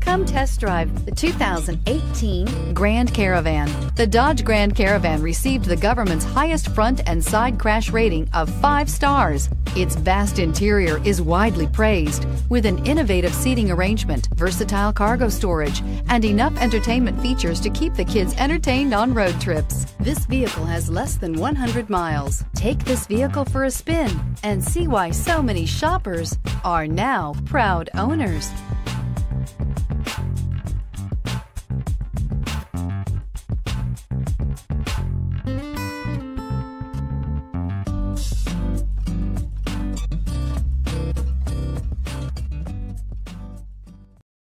Come test drive the 2018 Grand Caravan. The Dodge Grand Caravan received the government's highest front and side crash rating of 5 stars. Its vast interior is widely praised, with an innovative seating arrangement, versatile cargo storage, and enough entertainment features to keep the kids entertained on road trips. This vehicle has less than 100 miles. Take this vehicle for a spin and see why so many shoppers are now proud owners.